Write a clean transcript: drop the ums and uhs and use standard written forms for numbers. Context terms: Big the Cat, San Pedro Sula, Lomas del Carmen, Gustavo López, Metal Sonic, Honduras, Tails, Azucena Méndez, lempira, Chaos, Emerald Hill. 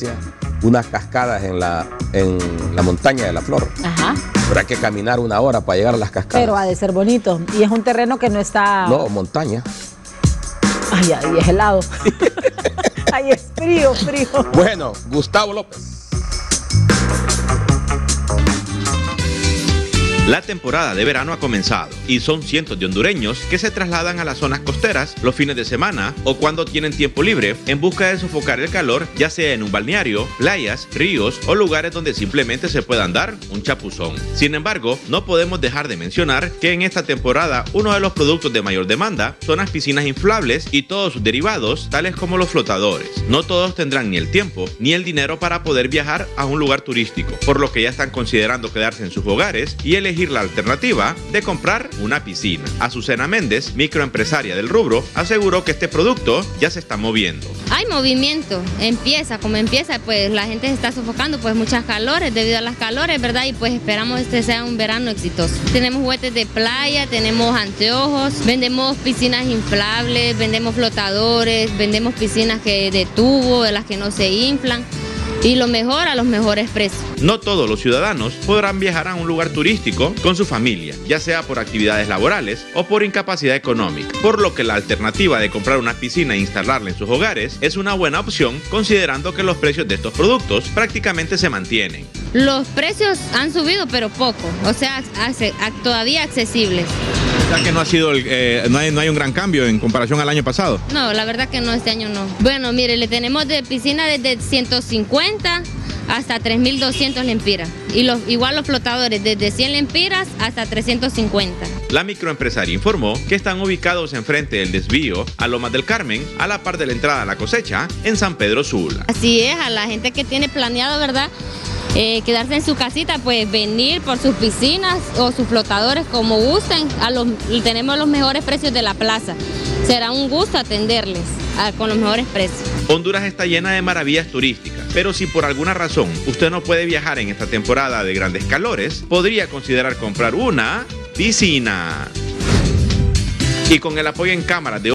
Francia, unas cascadas en la montaña de la Flor. Ajá. Habrá que caminar 1 hora para llegar a las cascadas. Pero ha de ser bonito. Y es un terreno que no está... No, montaña. Ay, ahí es helado. Ahí es frío, frío. Bueno, Gustavo López. La temporada de verano ha comenzado y son cientos de hondureños que se trasladan a las zonas costeras los fines de semana o cuando tienen tiempo libre en busca de sofocar el calor, ya sea en un balneario, playas, ríos o lugares donde simplemente se puedan dar un chapuzón. Sin embargo, no podemos dejar de mencionar que en esta temporada uno de los productos de mayor demanda son las piscinas inflables y todos sus derivados, tales como los flotadores. No todos tendrán ni el tiempo ni el dinero para poder viajar a un lugar turístico, por lo que ya están considerando quedarse en sus hogares y elegir la alternativa de comprar una piscina. Azucena Méndez, microempresaria del rubro, aseguró que este producto ya se está moviendo. Hay movimiento, como empieza, pues la gente se está sofocando, pues muchas calores, debido a las calores, ¿verdad? Y pues esperamos este sea un verano exitoso. Tenemos juguetes de playa, tenemos anteojos, vendemos piscinas inflables, vendemos flotadores, vendemos piscinas de tubo, de las que no se inflan. Y lo mejor a los mejores precios. No todos los ciudadanos podrán viajar a un lugar turístico con su familia, ya sea por actividades laborales o por incapacidad económica, por lo que la alternativa de comprar una piscina e instalarla en sus hogares es una buena opción, considerando que los precios de estos productos prácticamente se mantienen. Los precios han subido, pero poco, o sea, todavía accesibles. O sea que no ha sido no hay un gran cambio en comparación al año pasado. No, la verdad que no, este año no. Bueno, mire, le tenemos de piscina desde 150 hasta 3.200 lempiras. Y igual los flotadores desde 100 lempiras hasta 350. La microempresaria informó que están ubicados enfrente del desvío a Lomas del Carmen, a la par de la entrada a la cosecha en San Pedro Sula. Así es, a la gente que tiene planeado, ¿verdad?, quedarse en su casita, pues venir por sus piscinas o sus flotadores como gusten. Tenemos los mejores precios de la plaza. Será un gusto atenderles con los mejores precios. Honduras está llena de maravillas turísticas, pero si por alguna razón usted no puede viajar en esta temporada de grandes calores, podría considerar comprar una piscina. Y con el apoyo en cámaras de